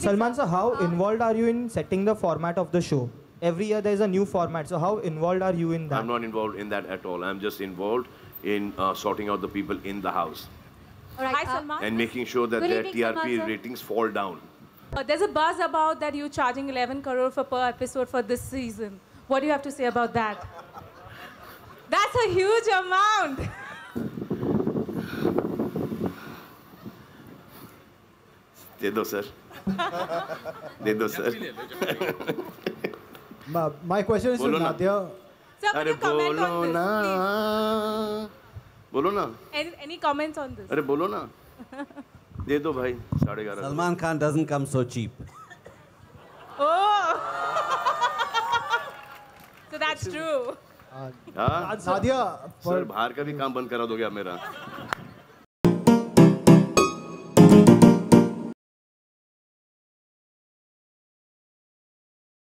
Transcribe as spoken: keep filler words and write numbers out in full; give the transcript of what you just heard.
Salman sir, how involved are you in setting the format of the show? Every year there's a new format, so how involved are you in that? I'm not involved in that at all. I'm just involved in uh, sorting out the people in the house. All right, Hi, uh, Salman. And making sure that their T R P ratings fall down. Uh, there's a buzz about that you're charging eleven crore for per episode for this season. What do you have to say about that? That's a huge amount. De do, sir. De do, sir. my, my question is Bolo to Nadia. Sir, can you comment Bolo on this, na. Please? Bolo na. Any, any comments on this? Arre, bolo na. De do, bhai. Salman Khan doesn't come so cheap. Oh! So that's true. Uh, Nadia. Sir, bahar ka bhi kaam band kara doge aap mera.